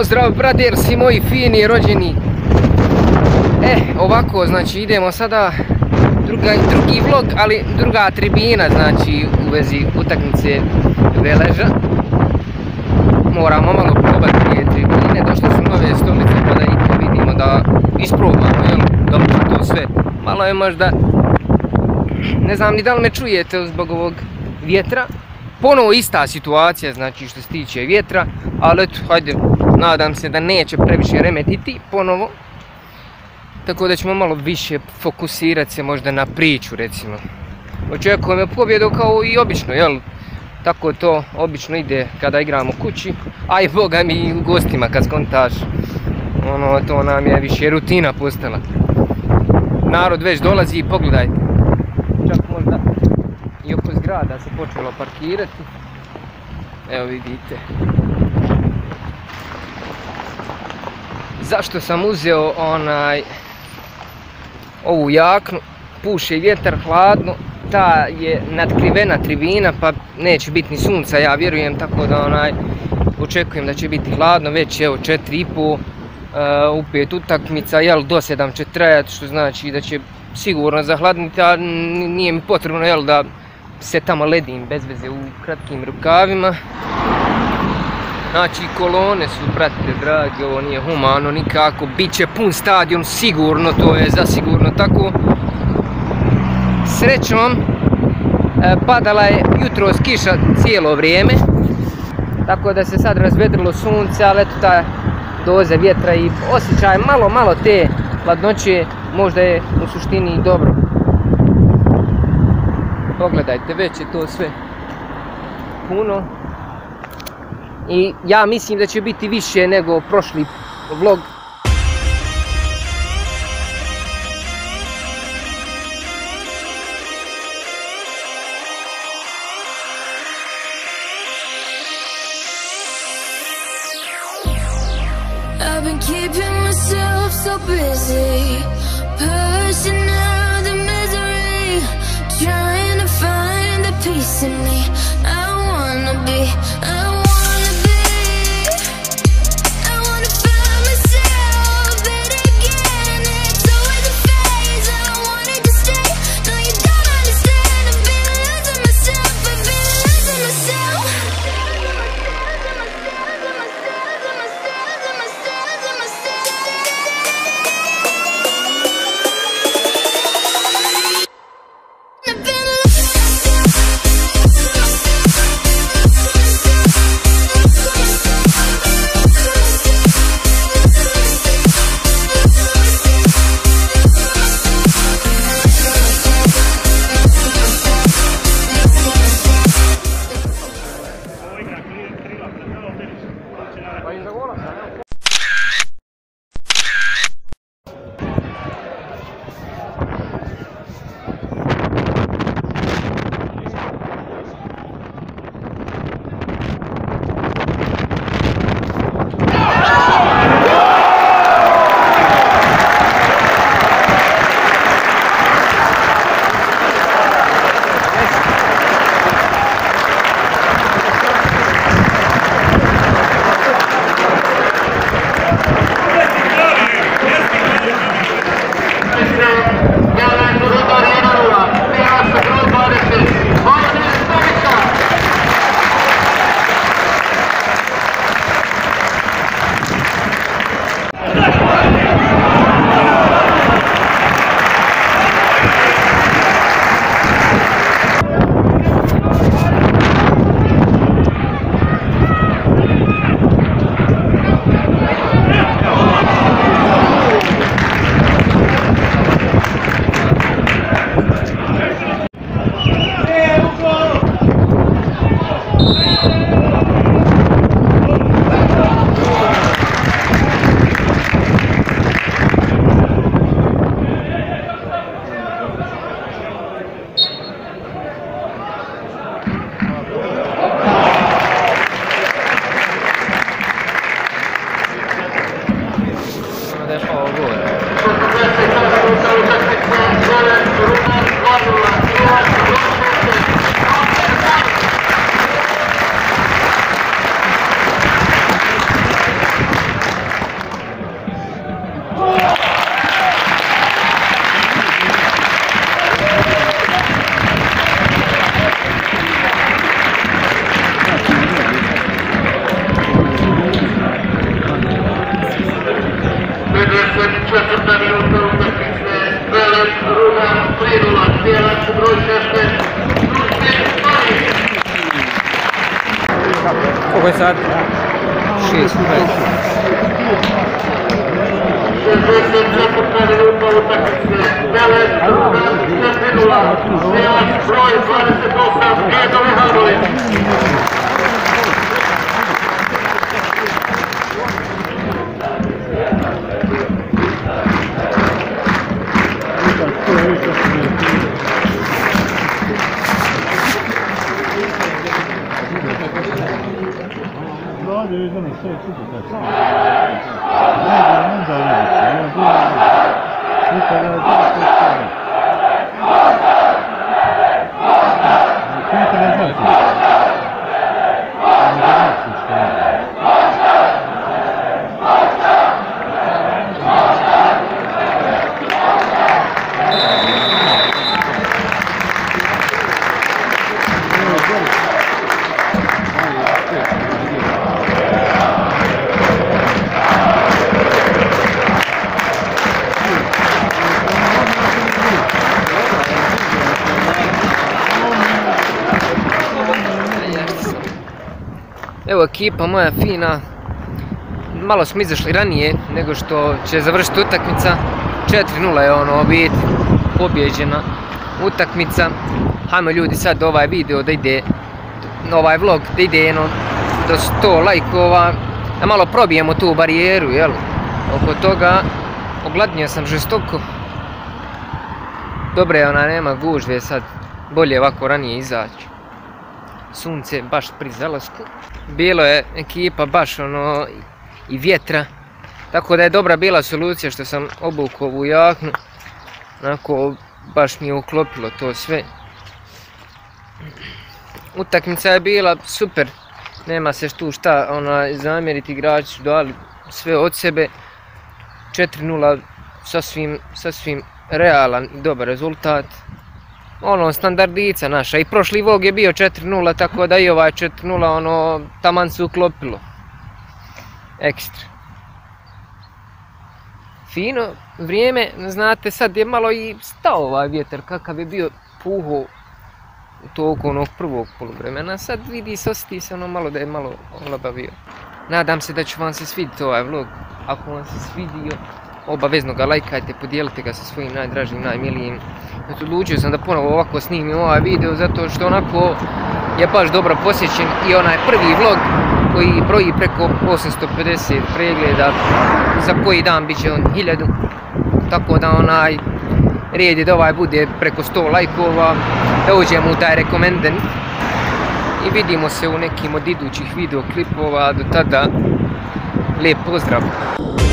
Pozdrav bradersi moji fini rođeni. Ovako, znači idemo sada drugi vlog, ali druga tribina, znači u vezi utakmice Veleža. Moramo malo probati te tribine, došle su nove stolice pa da ih vidimo, da isprobamo, jel? Da li će to sve? Malo je možda, ne znam ni da li me čujete zbog ovog vjetra. Ponovo ista situacija, znači što se tiče vjetra, ali eto, hajde, nadam se da neće previše remetiti ponovo. Tako da ćemo malo više fokusirati se možda na priču, recimo. Očekujemo pobjedu kao i obično, jel? Tako to obično ide kada igramo kući, a i boga mi i u gostima kad skontaš. Ono, to nam je više rutina postala. Narod već dolazi i pogledajte. Čak možda i oko zgrada se počelo parkirati. Evo vidite. Zašto sam uzeo ovu jaknu, puše vjetar, hladno, ta je nadkrivena tribina pa neće biti ni sunca, ja vjerujem, tako da očekujem da će biti hladno, već evo 4,5, u 5 utakmica, jel, do 7 će trajati, što znači da će sigurno zahladniti, a nije mi potrebno, jel, da se tamo ledim bez veze u kratkim rukavima. Znači kolone su, brate dragi, ovo nije humano nikako, bit će pun stadion sigurno, to je zasigurno tako. Srećom, padala je jutros kiša cijelo vrijeme, tako da se sad razvedrilo sunce, ali eto ta doza vjetra i osjećaj malo te hladnoće možda je u suštini i dobro. Pogledajte, već je to sve puno. I ja mislim da će biti više nego prošli vlog. I've been keeping myself so busy, pushing out the misery, trying to find the peace in me. I wanna be, Igrač broj 16. Koliko je sad? 6. 60 četvrta minuta utakmice. VELEZ 4:0. Igrač broj 28. Gedo Mihajlović. Evo ekipa moja fina, malo smo izašli ranije nego što će završiti utakmica. 4:0 je ono pobjeđena utakmica. Hajmo ljudi sad ovaj video da ide, ovaj vlog da ide jedno do 100 lajkova, da malo probijemo tu barijeru, jel? Oko toga, ogladnio sam žestoko. Dobre, ona nema gužve sad, bolje ovako ranije izaći. Sunce baš pri zalasku. Bilo je ekipa baš ono i vjetra, tako da je dobra bila solucija što sam obukao ovu jaknu, onako baš mi je uklopilo to sve. Utakmica je bila super, nema se tu šta zamjeriti, igrači su dali sve od sebe. 4:0 sasvim realan i dobar rezultat. Ono, standardica naša, i prošli vlog je bio 4:0, tako da i ovaj 4:0, ono, taman se uklopilo. Ekstra. Fino vrijeme, znate, sad je malo i stao ovaj vjetar, kakav je bio puho u toku onog prvog poluvremena. Sad vidi se, osjeti se ono malo da je malo olabavio. Nadam se da će vam se svidjeti ovaj vlog. Ako vam se svidio, obavezno ga lajkajte, podijelite ga sa svojim najdražim, najmilijim. Odlučio sam da ponovo ovako snimim ovaj video zato što onako je baš dobro posjećen i onaj prvi vlog koji broji preko 850 pregleda, za koji dan bit će on 1000, tako da onaj red je da ovaj bude preko 100 lajkova, da uđemo u taj recommended i vidimo se u nekim od idućih videoklipova. Do tada, lijep pozdrav!